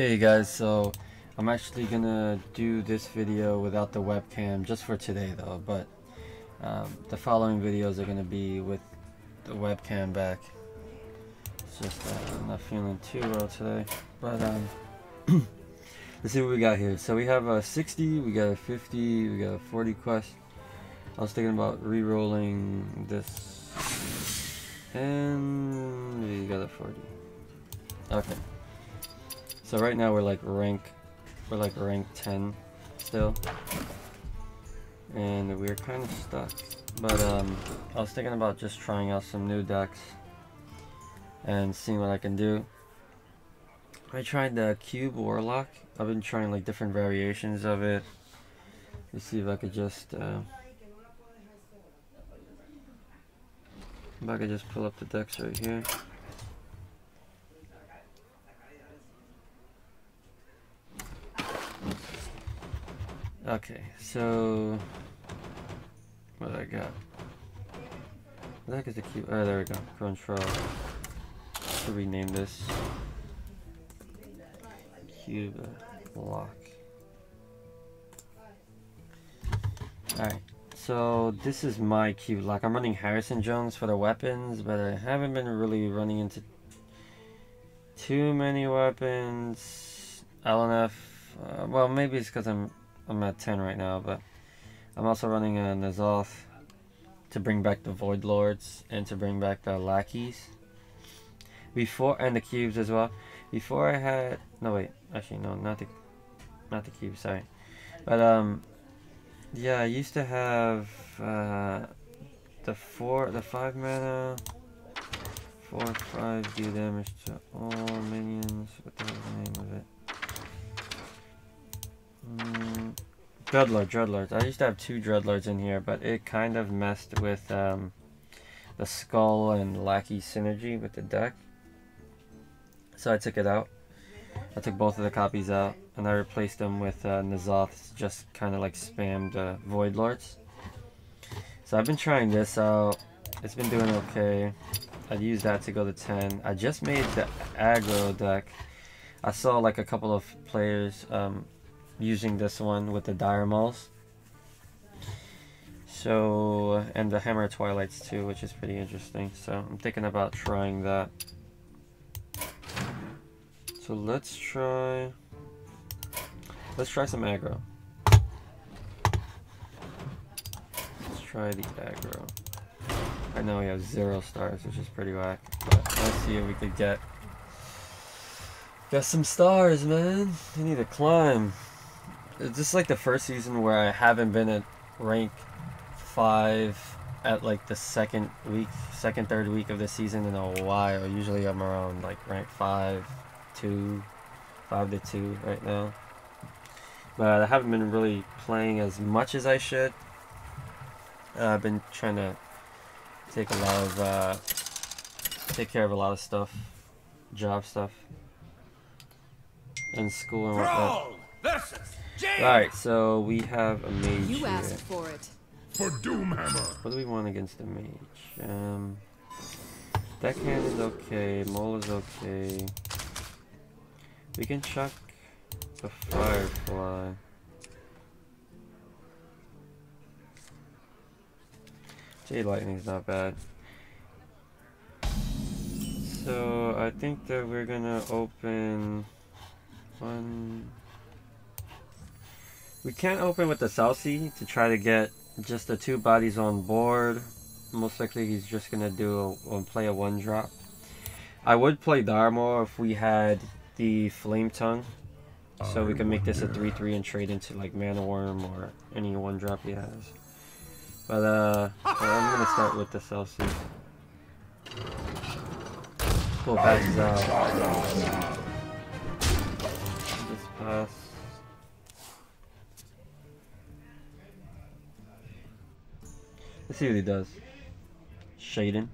Hey guys, so I'm actually gonna do this video without the webcam just for today though, but the following videos are gonna be with the webcam back. It's just I'm not feeling too well today, but let's see what we got here. So we have a 60, we got a 50, we got a 40 quest. I was thinking about re-rolling this, and we got a 40. Okay. So right now we're like rank 10 still, and we're kind of stuck. But I was thinking about just trying out some new decks and seeing what I can do. I tried the Cube Warlock. I've been trying like different variations of it. Let's see if I could just pull up the decks right here. Okay, so what I got? What the heck is the cube? Oh, there we go. Control. To rename this Cube Block. All right, so this is my Cube Block. I'm running Harrison Jones for the weapons, but I haven't been really running into too many weapons. LNF. Well, maybe it's because I'm at 10 right now, but I'm also running a N'Zoth to bring back the Voidlords and to bring back the lackeys. And the cubes as well. Before I had not the cubes, sorry. But yeah, I used to have the 5 mana 4/5 do damage to all minions. What the hell is the name of it? Dreadlords. I used to have 2 Dreadlords in here, but it kind of messed with the Skull and Lackey synergy with the deck. So I took it out. I took both of the copies out, and I replaced them with N'Zoth's just kind of like spammed Voidlords. So I've been trying this out. It's been doing okay. I used that to go to 10. I just made the aggro deck. I saw like a couple of players using this one with the Dire Mauls, so, and the Hammer Twilights too, which is pretty interesting, so I'm thinking about trying that. So let's try some aggro. Let's try the aggro. Right now we have 0 stars, which is pretty whack, but let's see if we could get some stars, man. I need to climb. It's just like the first season where I haven't been at rank 5 at like the second, third week of the season in a while. Usually I'm around like rank 5 to 2 right now. But I haven't been really playing as much as I should. I've been trying to take care of a lot of stuff, job stuff, and school and whatnot. Alright, so we have a mage. You asked for it. For Doomhammer. What do we want against the mage? Deckhand is okay, Mole is okay. We can chuck the Firefly. Jade Lightning's not bad. So I think that we're gonna open one. We can't open with the South Sea to try to get just the 2 bodies on board. Most likely he's just going to do play a 1-drop. I would play Dire Maul if we had the Flame Tongue. So we can make this a 3/3 and trade into like Mana Worm or any 1-drop he has. But I'm going to start with the South Sea. Cool, Patches out. Just pass. Let's see what he does. Shaden.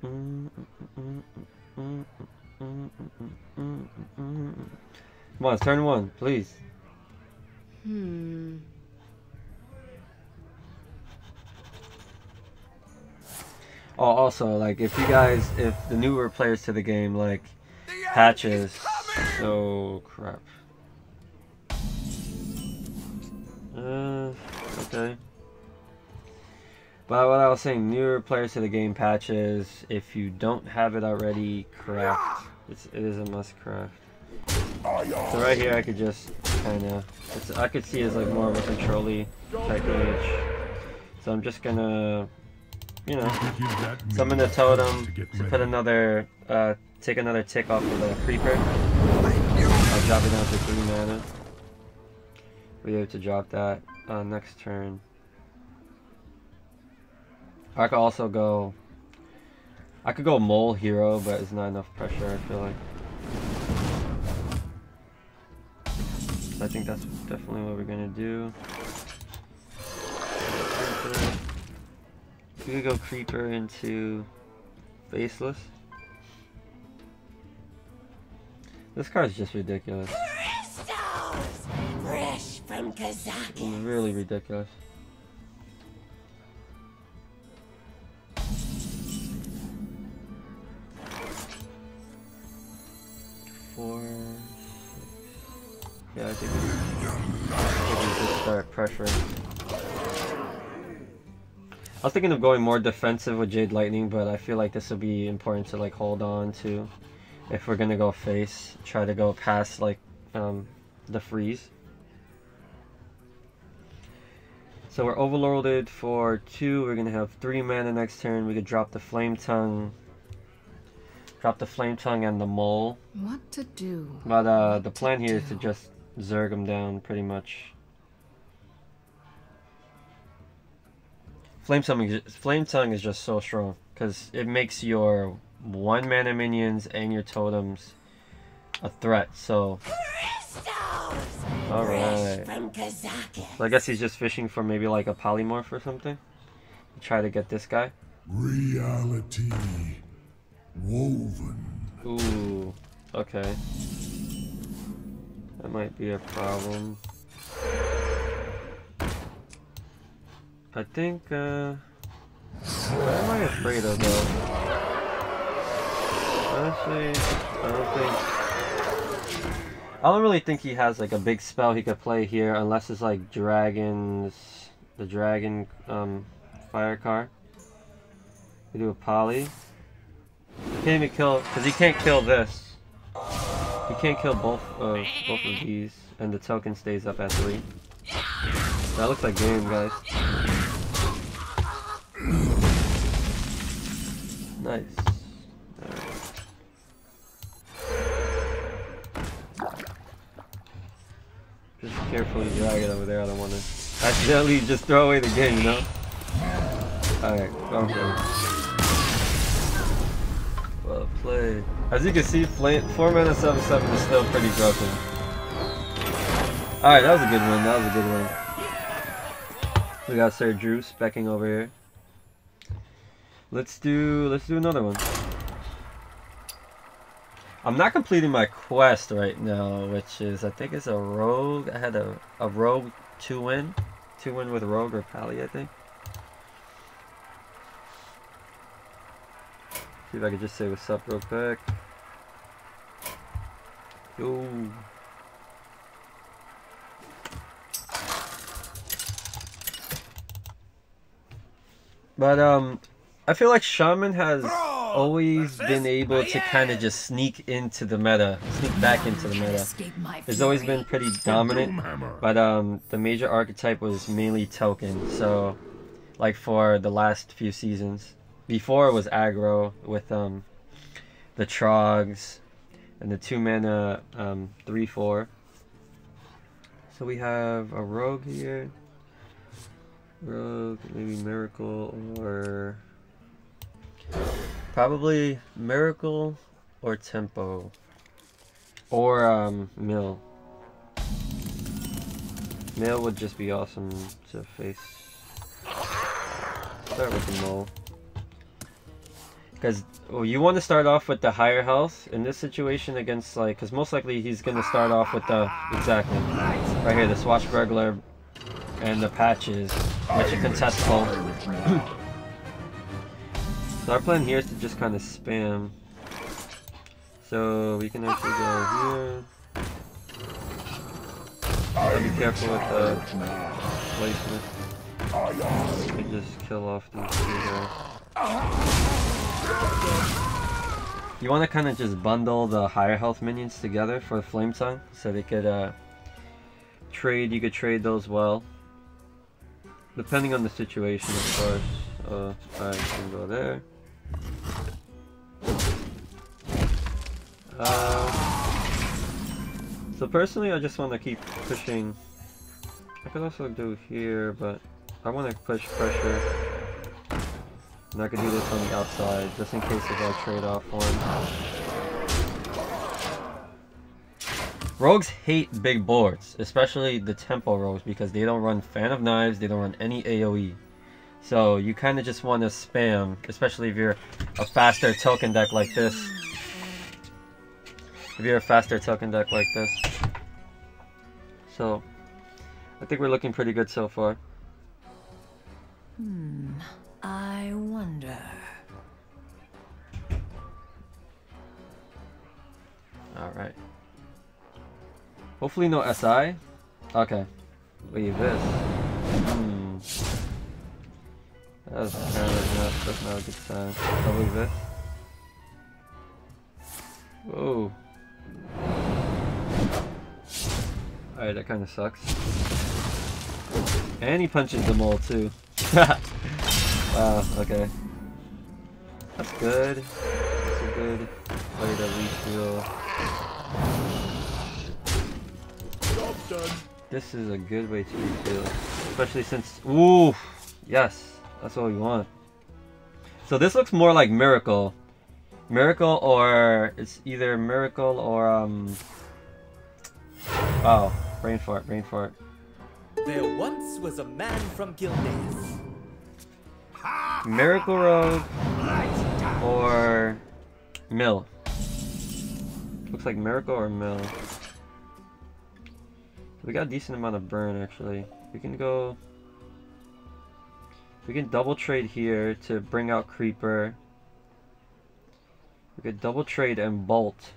Come on, it's turn 1, please. Also, like, if you guys, if the newer players to the game, like, Patches, so crap. Okay. But what I was saying, newer players to the game, Patches, if you don't have it already, craft. It is a must craft. So right here I could just kind of, I could see it's like more of a control-y type image. So I'm just gonna, you know, summon the totem to put another, take another tick off of the creeper. I'll drop it down to 3 mana. We'll be able to drop that next turn. I could also go, I could go Mole Hero, but it's not enough pressure, I feel like. I think that's definitely what we're gonna do. We could go Creeper into Faceless. This card's just ridiculous. Fresh from Kazaki. Really ridiculous. Yeah, I think we just start pressuring. I was thinking of going more defensive with Jade Lightning, but I feel like this would be important to like hold on to if we're gonna go face. Try to go past like the freeze. So we're overloaded for 2. We're gonna have 3 mana next turn. We could drop the Flame Tongue. Drop the Flame Tongue and the Mole. What to do? But the plan here is to just Zerg him down, pretty much. Flame Tongue is just so strong because it makes your 1 mana minions and your totems a threat. So, all right. So I guess he's just fishing for maybe like a polymorph or something. Try to get this guy. Reality Woven. Ooh. Okay. That might be a problem. I think, what am I afraid of, though? Honestly, I don't really think he has, like, a big spell he could play here, unless it's, like, dragons... The dragon, fire card. We do a poly. He can't even kill, because he can't kill this. You can't kill both of these, and the token stays up at 3. That looks like game, guys. Nice. Alright. Just carefully drag it over there, I don't want to accidentally just throw away the game, you know? Alright, okay. Well played. As you can see, 4 mana 7/7 is still pretty broken. Alright, that was a good one. That was a good one. We got Sir Drew specking over here. Let's do another one. I'm not completing my quest right now, which is I think it's a rogue. I had a rogue 2-win. 2-win with rogue or pally, I think. See if I could just say what's up real quick. Yo. But I feel like Shaman has always been able to kind of just sneak into the meta, sneak back into the meta. It's always been pretty dominant, but the major archetype was mainly token. So, like for the last few seasons. Before it was aggro with the Trogs and the 2 mana 3/4. So we have a rogue here. Rogue, maybe miracle or probably miracle or tempo or mill. Mill would just be awesome to face. Start with the mole. Because you want to start off with the higher health in this situation against like, because most likely he's going to start off with the, exactly, right here, the Swashburglar and the Patches, which are contestable. So our plan here is to just kind of spam. So we can actually go here. I'll be careful with the placement. We can just kill off these two guys. You want to kind of just bundle the higher health minions together for the Flame Tongue, so they could trade. You could trade those well, depending on the situation, of course. I can go there. So personally, I just want to keep pushing. I could also do here, but I want to push pressure. And I could do this on the outside, just in case if I trade off one. Rogues hate big boards, especially the tempo rogues, because they don't run Fan of Knives, they don't run any AoE. So you kind of just want to spam, especially if you're a faster token deck like this. So I think we're looking pretty good so far. I wonder. Alright. Hopefully no SI. Okay. Leave this. That's kind of enough. That's not a good sign. I'll leave this. Whoa. Alright, that kind of sucks. And he punches the mole too. Wow, okay. That's good. That's a good way to refuel. This is a good way to refuel. Especially since... Ooh! Yes! That's what we want. So this looks more like Miracle. Miracle, or it's either Miracle or oh, Rainfart, Rainfart. There once was a man from Gilneas. Miracle Road or Mill. Looks like Miracle or Mill. We got a decent amount of burn actually. We can go. We can double trade here to bring out Creeper. We could double trade and bolt.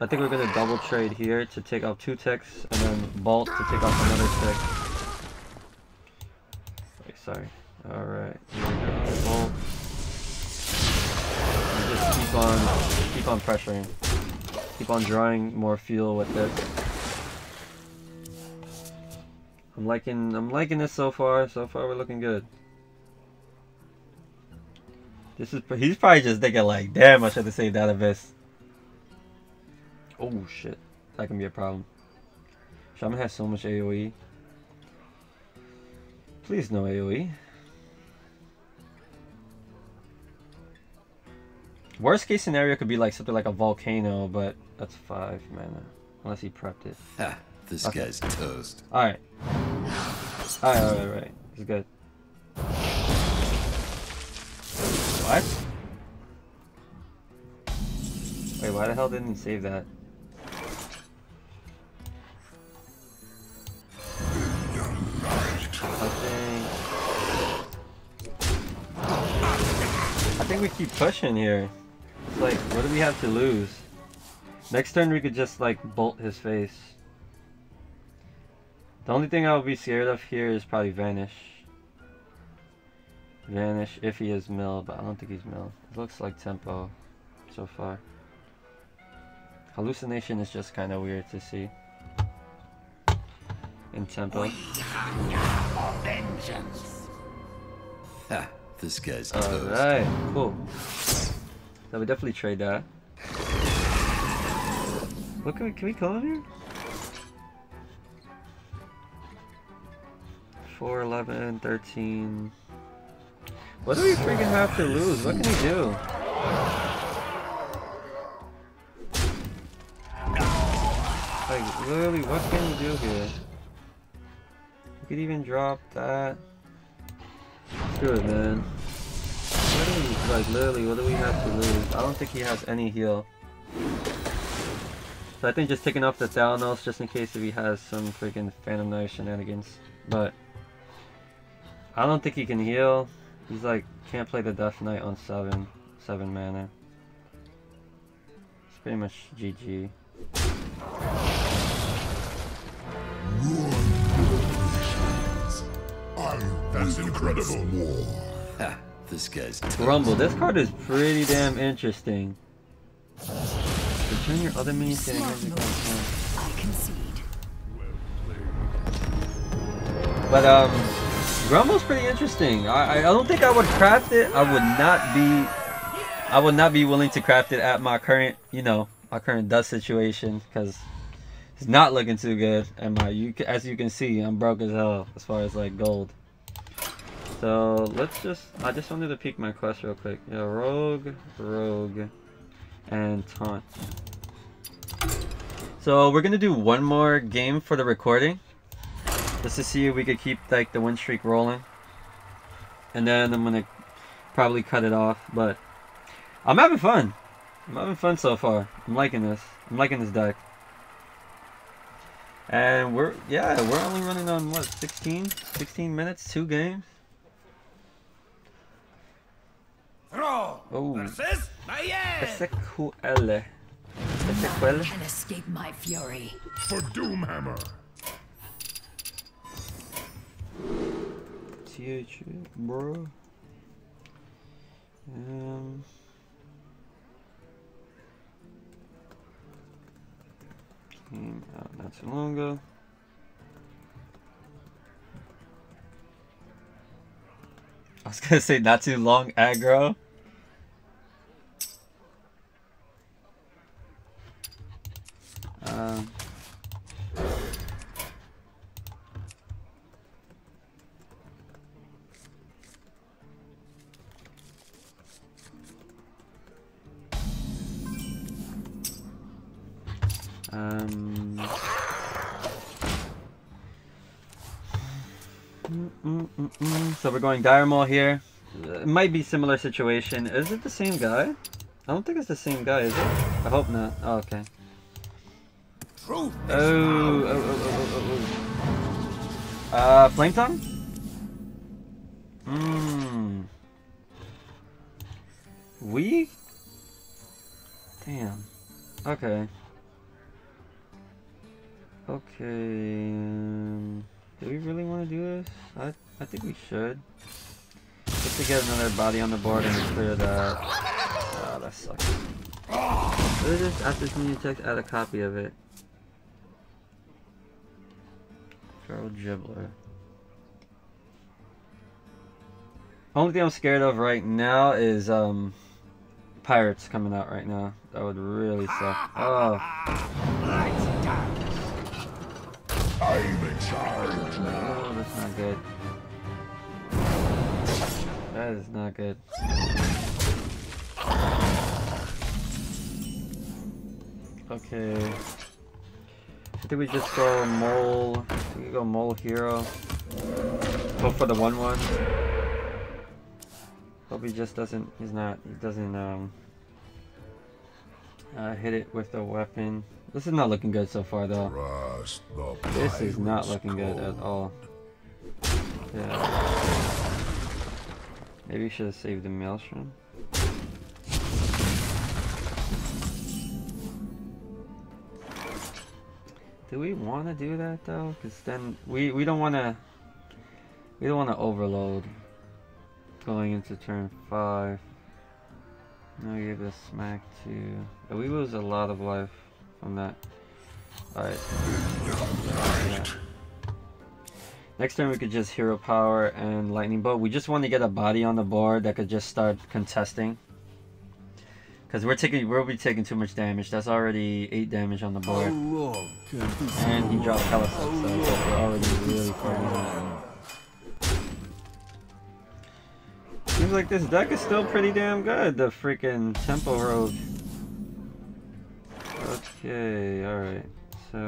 I think we're gonna double trade here to take out two ticks, and then bolt to take off another tick. Sorry. Alright. Bolt. And just keep on pressuring. Keep on drawing more fuel with this. I'm liking this so far. So far we're looking good. This is, he's probably just thinking like, damn, I should have saved that abyss. Oh shit, that can be a problem. Shaman has so much AoE. Please no AoE. Worst case scenario could be like something like a volcano, but that's 5 mana. Unless he prepped it. Ha, this okay. Guy's toast. Alright. Alright. It's good. What? Wait, why the hell didn't he save that? I think we keep pushing here. It's like, what do we have to lose? Next turn we could just like bolt his face. The only thing I would be scared of here is probably Vanish. Vanish if he is mill, but I don't think he's mill. It looks like tempo so far. Hallucination is just kind of weird to see in tempo. Ha, this guy's toast. Alright, cool. So we definitely trade that. What can we kill him here? 4, 11, 13... What do we freaking have to lose? What can he do? Like, literally, what can he do here? We could even drop that. Screw it, man. What do we have to lose? I don't think he has any heal. So I think just taking off the Thalnos just in case if he has some freaking Phantom Knife shenanigans. But I don't think he can heal. He's like, can't play the Death Knight on 7. 7 mana. It's pretty much GG. That's incredible. Ha, this guy's Rumble. This card is pretty damn interesting. Return your other minions to the I concede. But Rumble's pretty interesting. I don't think I would craft it. I would not be willing to craft it at my current, you know, my current dust situation, because it's not looking too good. And as you can see, I'm broke as hell as far as like gold. So let's just, I just wanted to peek my quest real quick. Yeah, rogue, and taunt. So we're gonna do one more game for the recording, just to see if we could keep like the win streak rolling. And then I'm gonna probably cut it off, but I'm having fun. I'm having fun so far. I'm liking this. I'm liking this deck. And we're only running on what, 16 minutes, 2 games. Oh, None can escape my fury. For Doomhammer. TH, bro. Came out not too long ago. I was gonna say not too long aggro. So we're going Dire Maul here. It might be similar situation. Is it the same guy? I don't think it's the same guy, is it? I hope not. Oh, okay. Oh. Flame Tongue? We? Damn. Okay. Okay. Do we really want to do this? I think we should. Just to get another body on the board and clear that. Oh, that sucks. What is this? After this minion attack, add a copy of it. Gerald Gibbler. Only thing I'm scared of right now is pirates coming out right now. That would really suck. Oh. I'm in charge now. Oh, that's not good. That is not good. Okay. I think we just go mole. We go mole hero. Hope for the 1/1. Hope he just doesn't. He's not. He doesn't hit it with the weapon. This is not looking good so far though. This is not looking good at all. Yeah. Maybe we should have saved the Maelstrom. Do we want to do that though? Because then we don't want to overload going into turn 5. No, you gave us smack too. We lose a lot of life from that. All right. Yeah. Next turn we could just hero power and lightning bolt. We just want to get a body on the board that could just start contesting. Because we'll be taking too much damage. That's already 8 damage on the board. And he dropped Hallucination, so we're already really far behind. Seems like this deck is still pretty damn good, the freaking tempo rogue. Okay, alright. So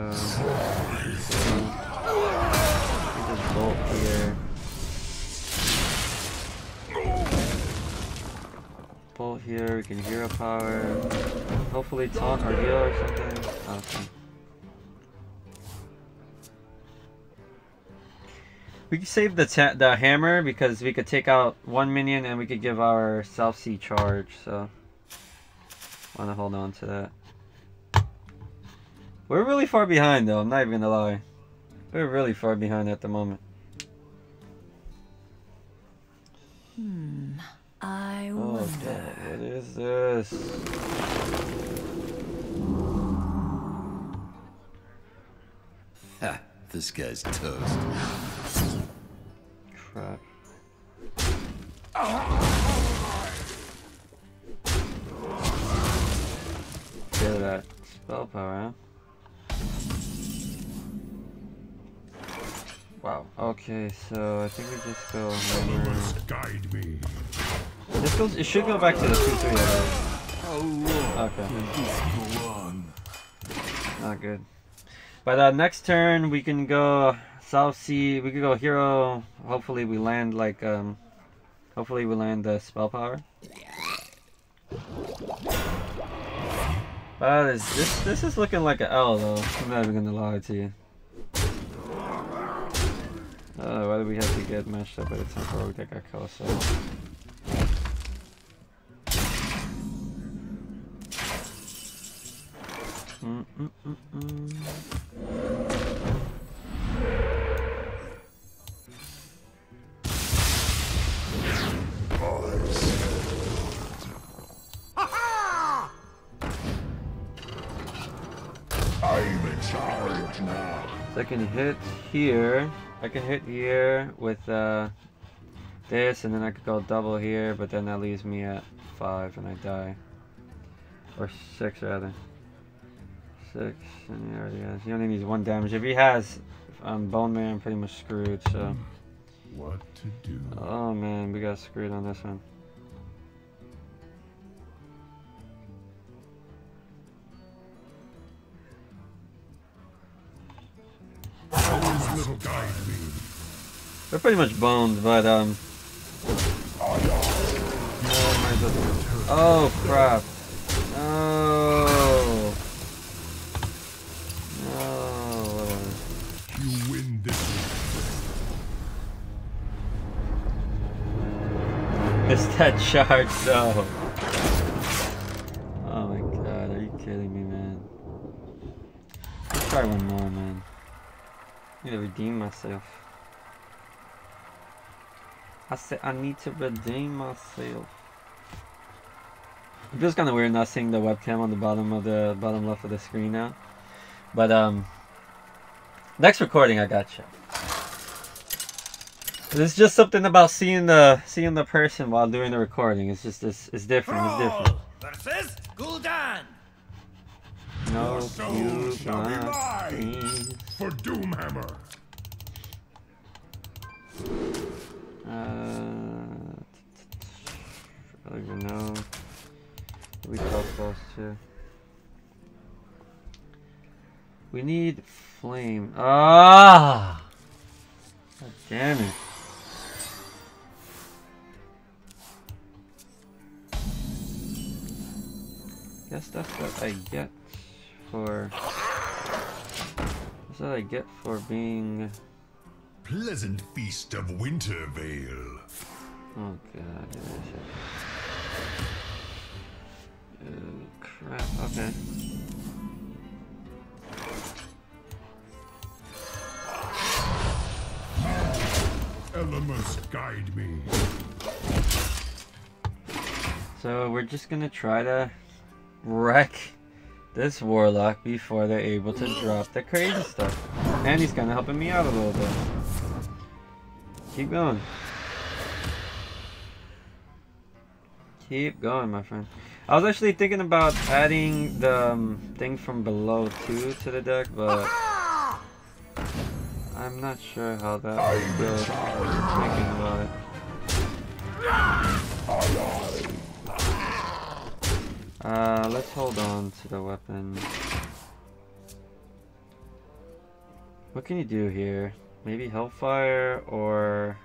bolt here. Bolt here, we can hero power. Hopefully taunt or heal or something. Awesome. We can save the hammer because we could take out one minion and we could give our South Sea charge, so want to hold on to that. We're really far behind though, I'm not even gonna lie. We're really far behind at the moment. I wonder. God, what is this? Ha! This guy's toast. Crap. Get that spell power. Wow. Okay, so I think we just go. Guide me. This goes. It should go back to the 2-3. Okay. Not good. By the next turn, we can go South Sea. We can go hero. Hopefully, we land like Hopefully, we land the spell power. But this is looking like an L though. I'm not even gonna lie to you. Oh, why do we have to get matched up at a time where we got Kelso? I'm in charge now. So I can hit here. I can hit here with this, and then I could go double here, but then that leaves me at 5 and I die. Or 6 rather. 6, and he already has. He only needs 1 damage. If he has Bone Man, I'm pretty much screwed, so. What to do? Oh man, we got screwed on this one. They're pretty much boned, but oh crap! No. No. You win this. Missed that charge, though. Oh my god! Are you kidding me, man? Let's try one more, man. I need to redeem myself. I said I need to redeem myself. It feels kind of weird not seeing the webcam on the bottom left of the screen now. But next recording I gotcha. There's just something about seeing the person while doing the recording. It's just this. It's different. It's different. Gul'dan. No, your soul shall be mine for Doomhammer. I don't even know. We talk close to. We need flame. Ah! God damn it. Guess that's what I get for. That's what I get for being. Pleasant feast of Wintervale. Oh god, crap, okay. Elements guide me. So we're just gonna try to wreck this warlock before they're able to drop the crazy stuff. And he's kinda helping me out a little bit. Keep going. Keep going, my friend. I was actually thinking about adding the thing from below too to the deck, but I'm not sure how that would go. Thinking about it. Let's hold on to the weapon. What can you do here? Maybe Hellfire or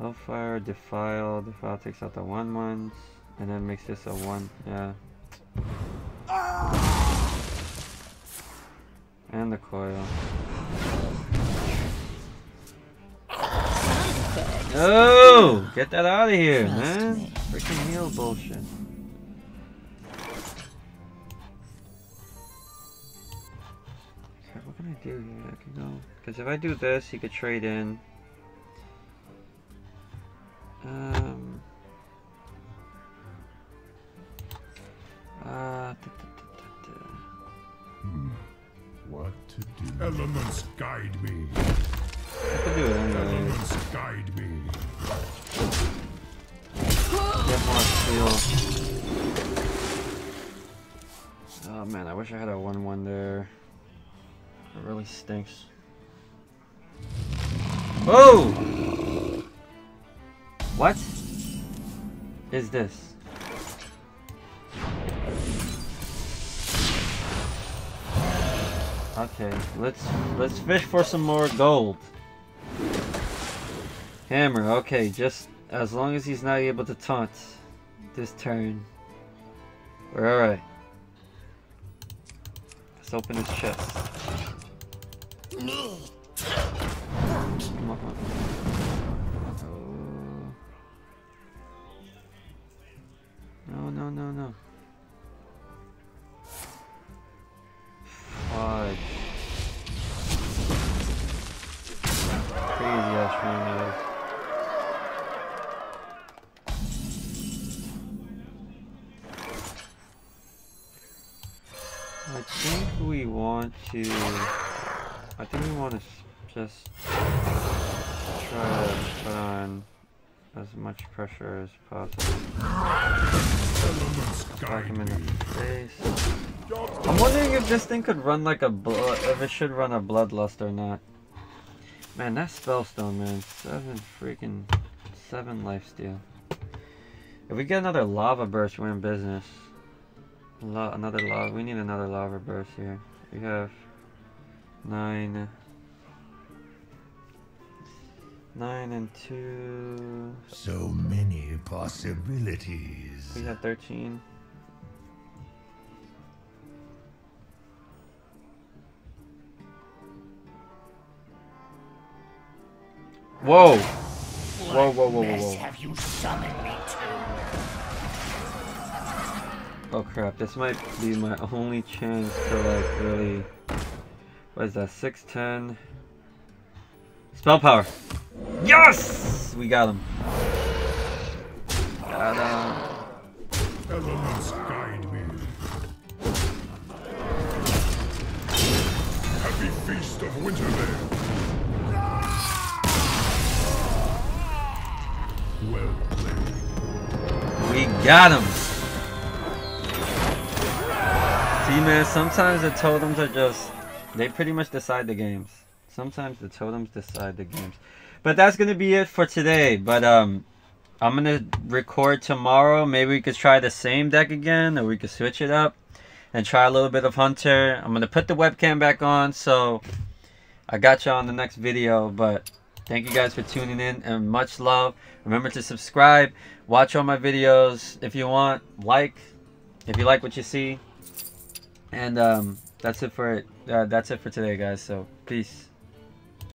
Defile. Defile takes out the 1/1s and then makes this a 1. Yeah. And the coil. No! Get that out of here, man. Freaking heal bullshit. What can I do here? I can go. Because if I do this, he could trade in. What to do? Elements guide me. I can do it anyway. Elements guide me. Get more steel. Oh man, I wish I had a 1-1 there. It really stinks. Whoa! What is this? Okay, let's fish for some more gold. Hammer, okay, just as long as he's not able to taunt this turn. We're alright. Let's open his chest. Come on. Oh. No, no, no, no. Fudge. Crazy ass train move. I think we want to. I think we want to just try to put on as much pressure as possible. Knock him in the face. I'm wondering if this thing could run like a blood. If it should run a bloodlust or not. Man, that spellstone, man, 7 lifesteal. If we get another lava burst, we're in business. We need another lava burst here. We have 9 and 2. So many possibilities. We have 13. Whoa! Whoa! Whoa! Whoa! Whoa! Whoa! Have you summoned me to? Oh crap! This might be my only chance to like really. What is that? 6, 10. Spell power. Yes! We got him. Elements guide me. Happy feast of winter there. Well played. We got him! See man, sometimes the totems are just... They pretty much decide the games. Sometimes the totems decide the games. But that's gonna be it for today. But I'm gonna record tomorrow. Maybe we could try the same deck again, or we could switch it up and try a little bit of Hunter. I'm gonna put the webcam back on, so I got y'all on the next video, but thank you guys for tuning in and much love. Remember to subscribe, watch all my videos if you want, like, if you like what you see. And that's it for today, guys. So peace.